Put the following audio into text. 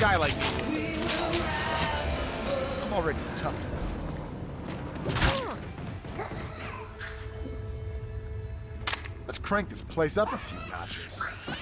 guy like me. I'm already tough. Let's crank this place up a few notches.